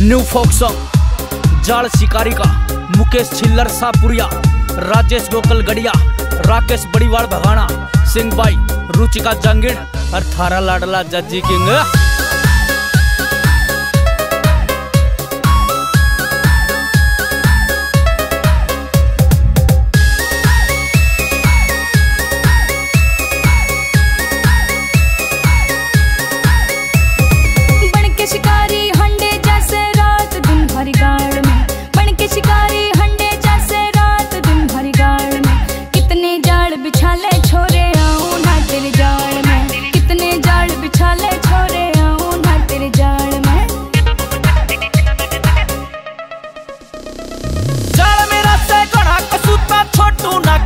New folk song जाल शिकारी का मुकेश छिल्लर सापुरिया, राजेश गोकलगढ़िया, राकेश बड़ीवाल, भगाना सिंह भाई, रुचिका जांगिड़ और थारा लाडला जज्जी किंग।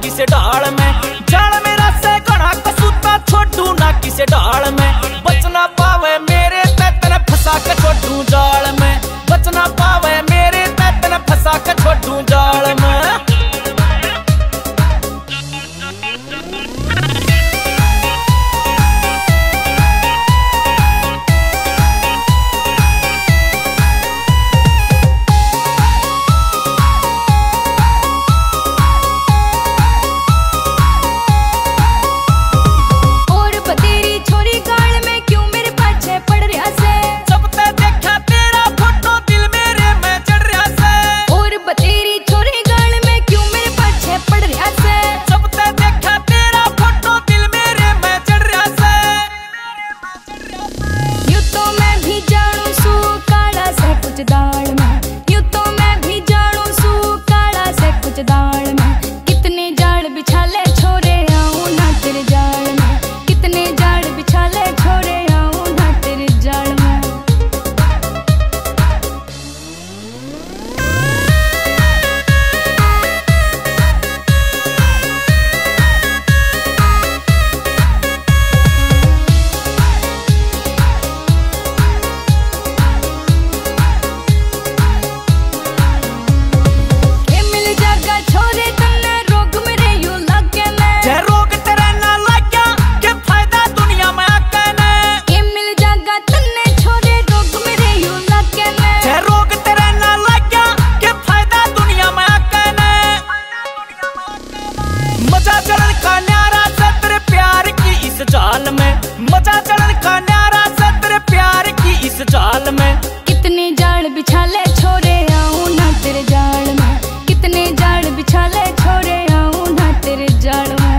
किसे डाल में जाल मेरा सैकड़ा कसूता छोटू ना किसे डाल में बचना पावे मेरे तन फंसा के छोटू जाल में बचना पावे मेरे तन फंसा के छोटू जाल में। मजा चढ़न का न्यारा सत्र प्यार की इस जाल में कितने जाल बिछा ले छोरे आऊं ना तेरे जाल में कितने जाल बिछा ले छोरे आऊं ना तेरे जाल में।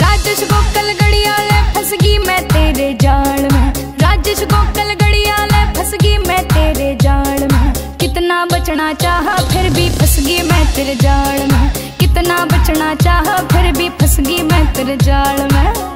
राजेश गोकलगढ़िया फंस गई मैं तेरे जाल में राजेश गोकलगढ़िया फंस गई मैं तेरे जाल में कितना बचना चाहा फिर भी फंस गई मैं तेरे जाल में कितना बचना चाहा फिर भी फंस गई मैं तेरे जाल में।